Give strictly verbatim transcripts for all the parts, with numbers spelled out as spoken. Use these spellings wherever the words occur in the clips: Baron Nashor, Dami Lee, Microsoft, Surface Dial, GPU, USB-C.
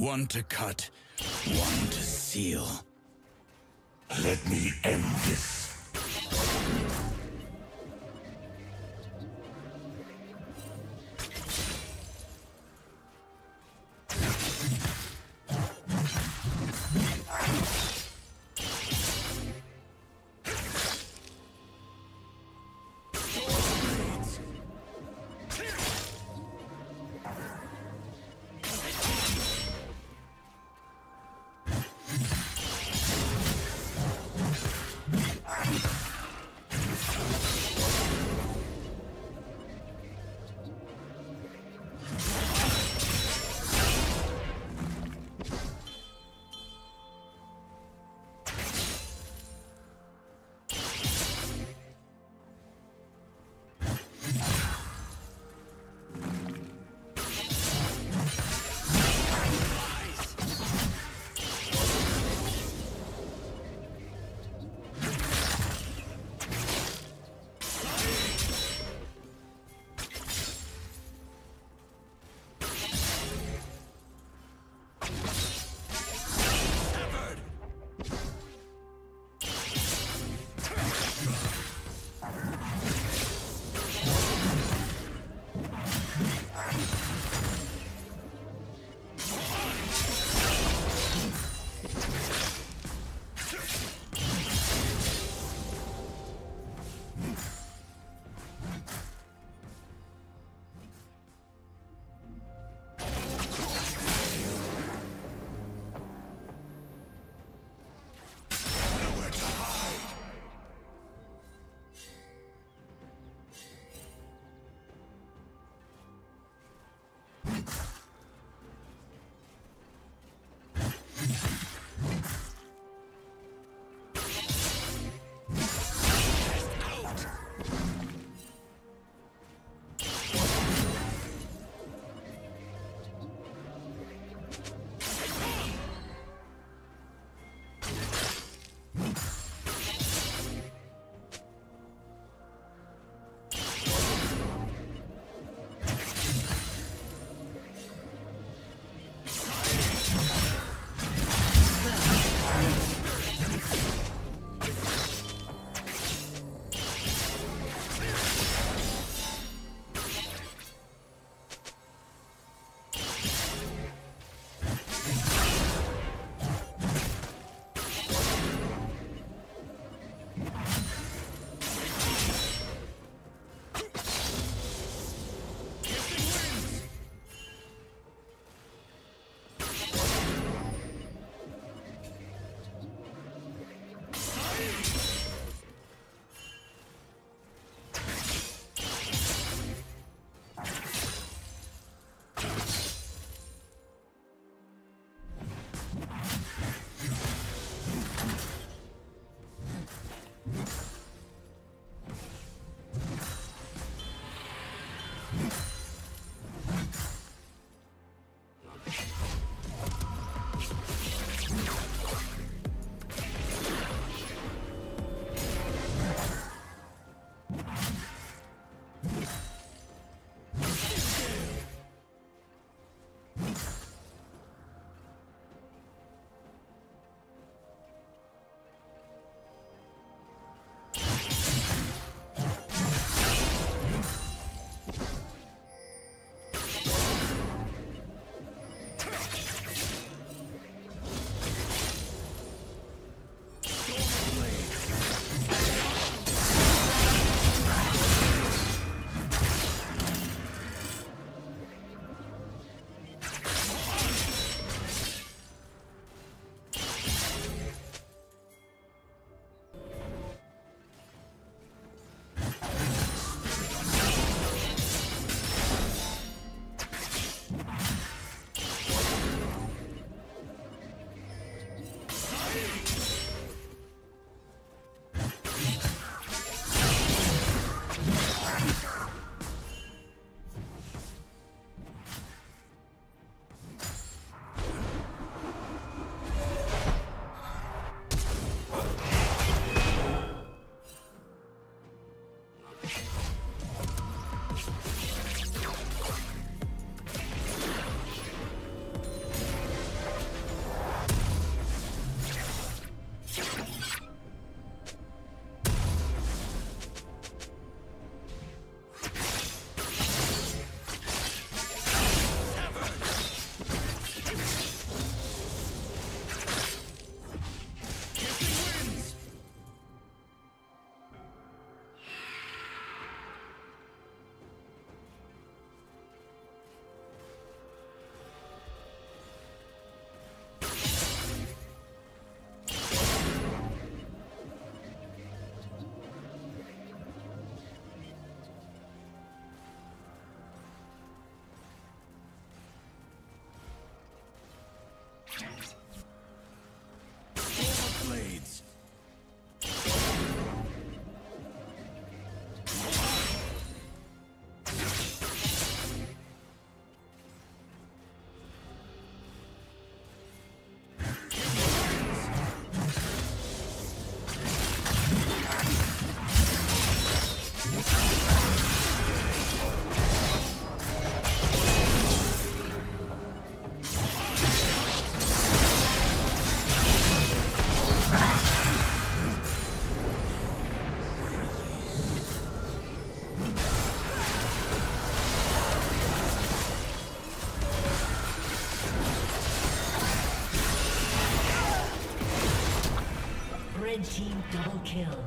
One to cut, one to seal. Let me end this. Red team double kill.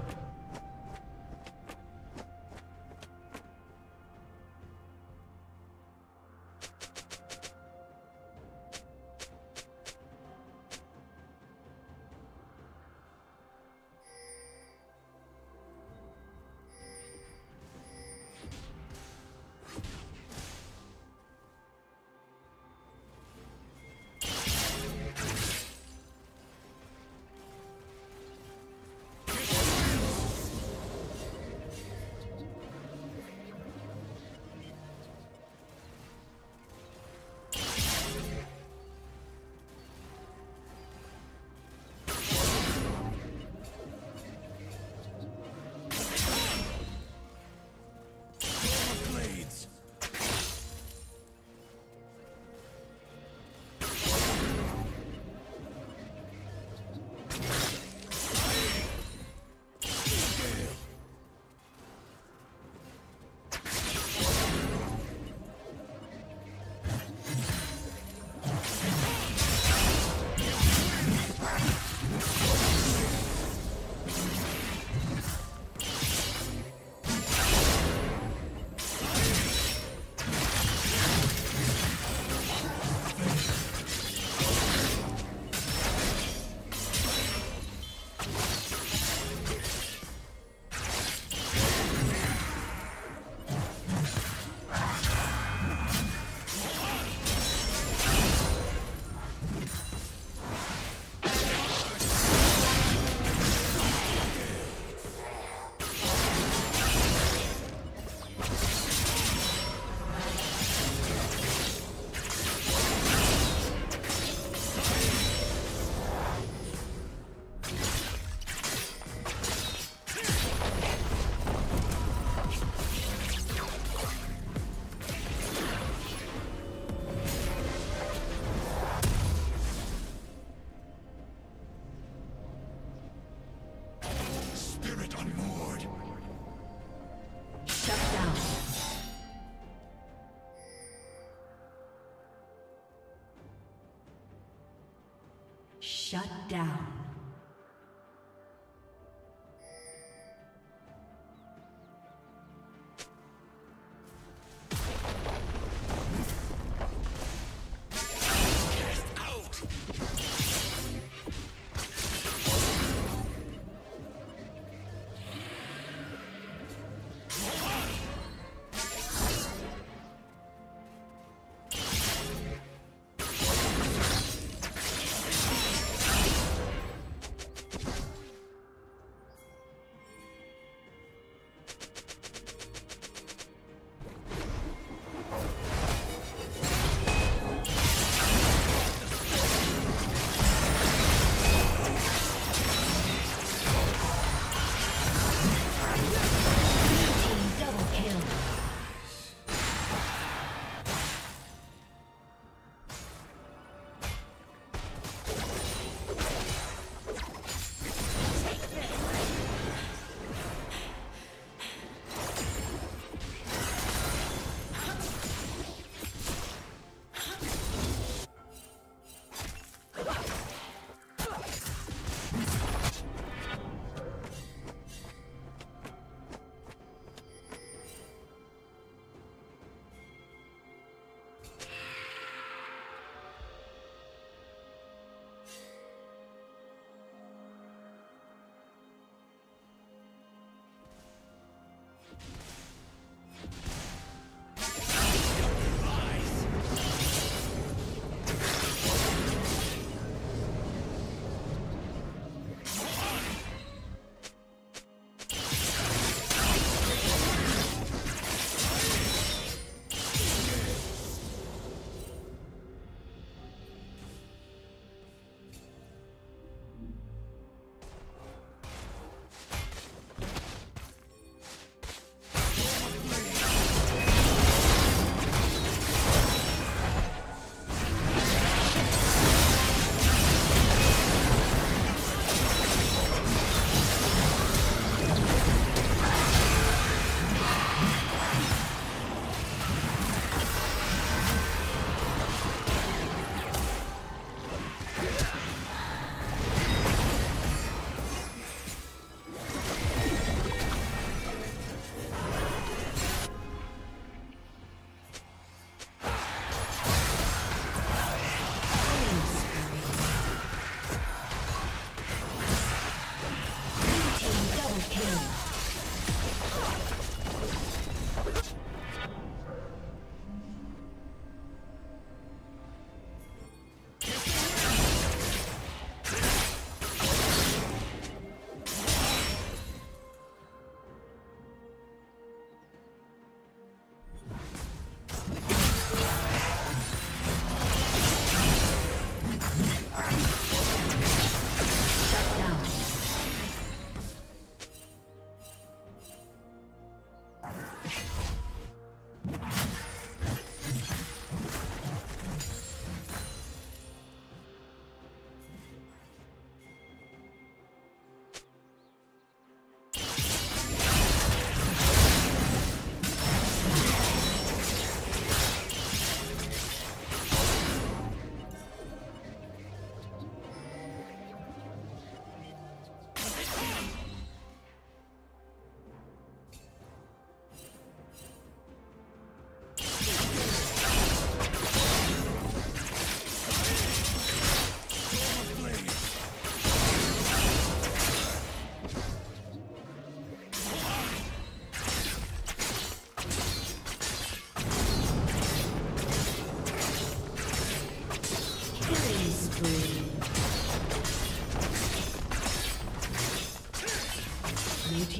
Shut down.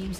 team's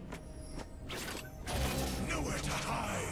Nowhere to hide.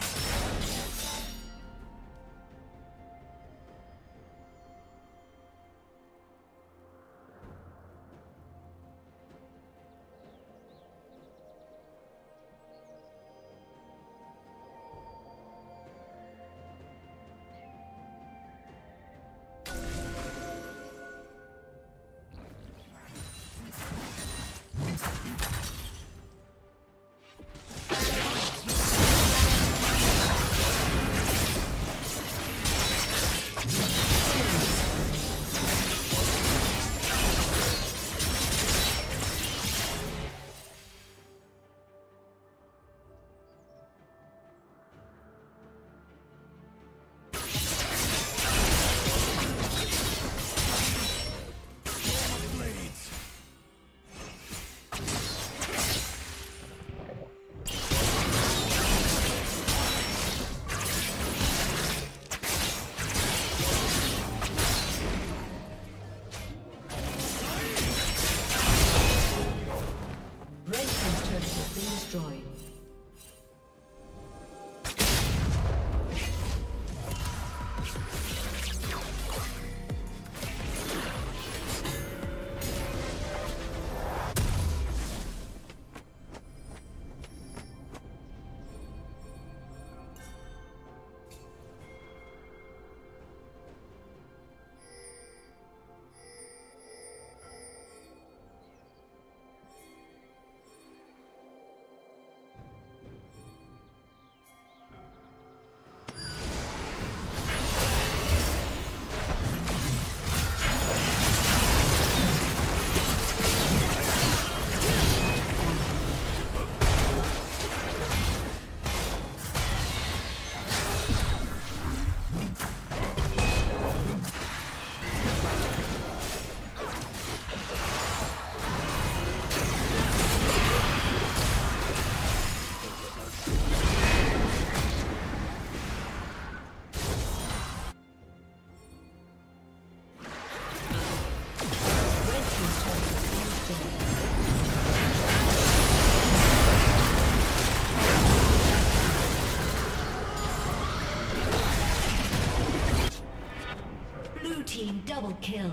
Double kill.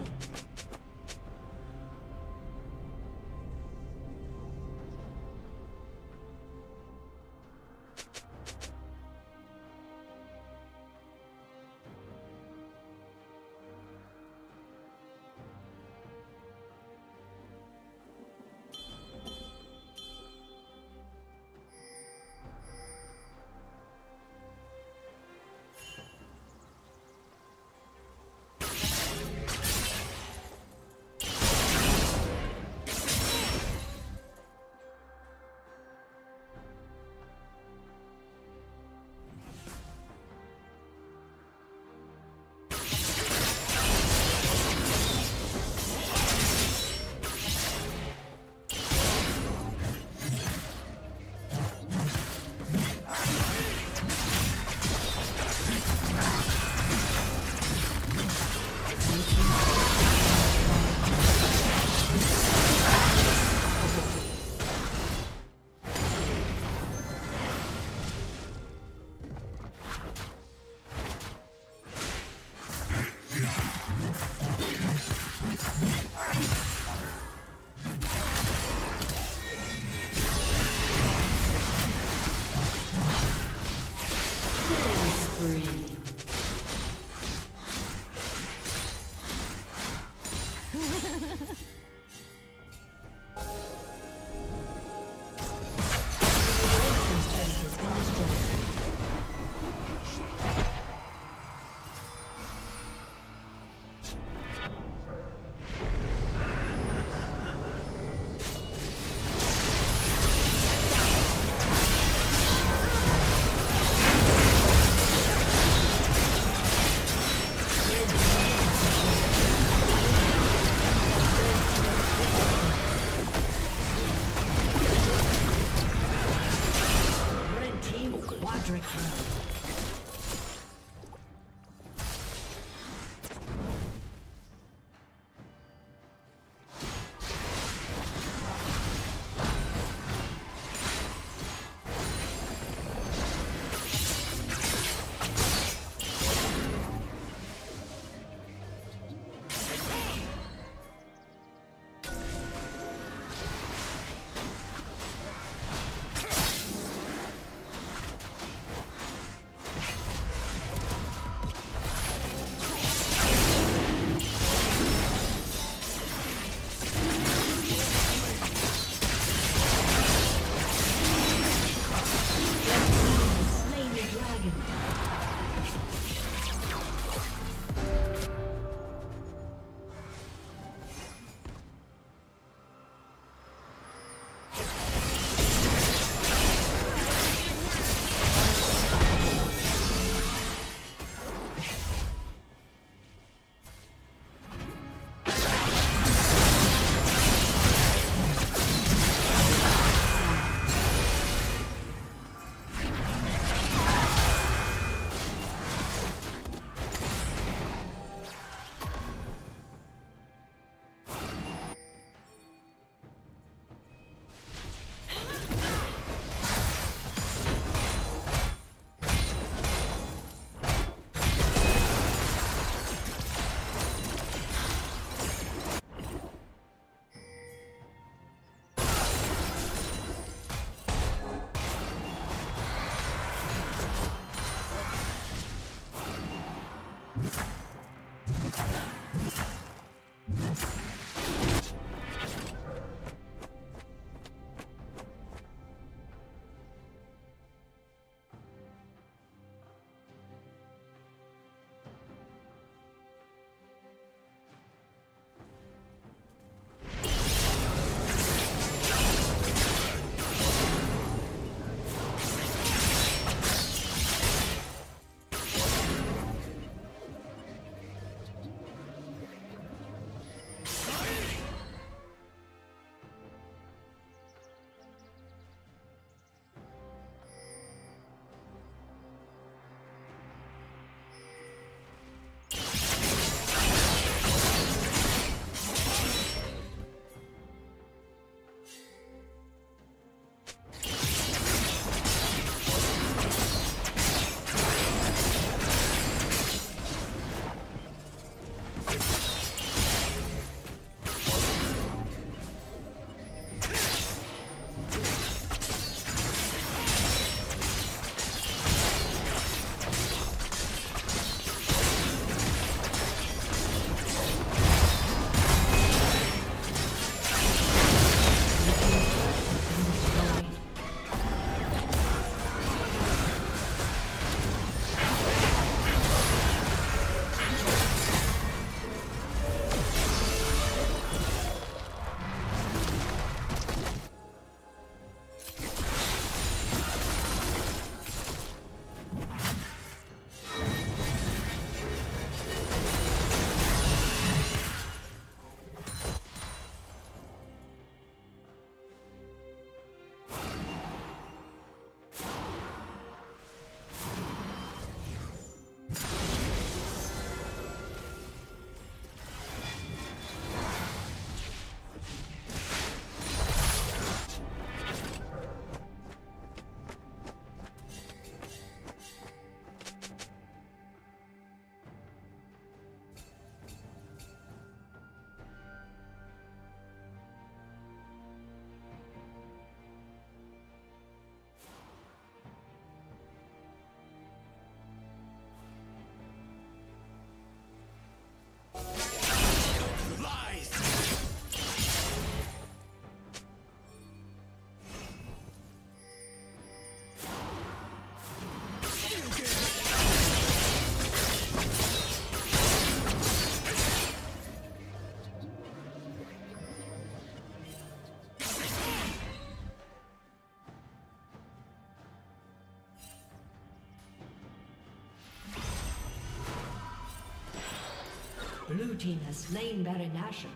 Blue team has slain Baron Nashor.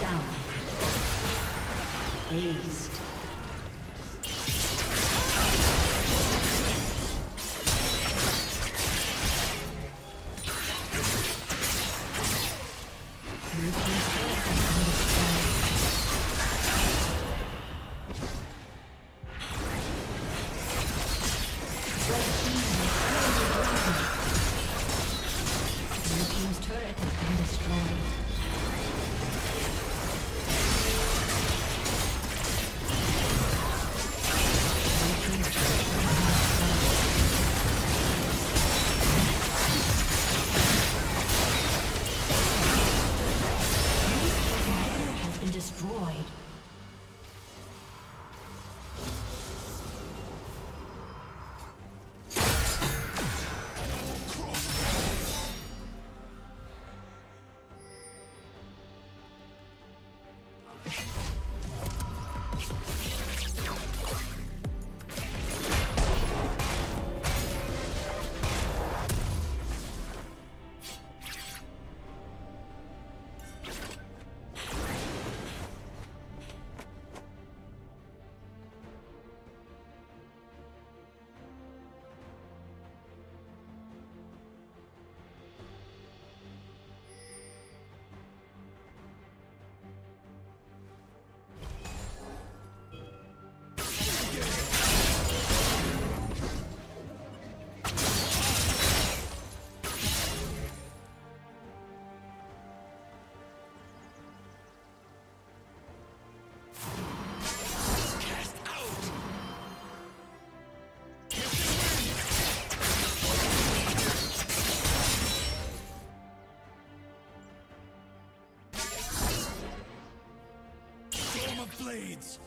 down. Aced. Blades!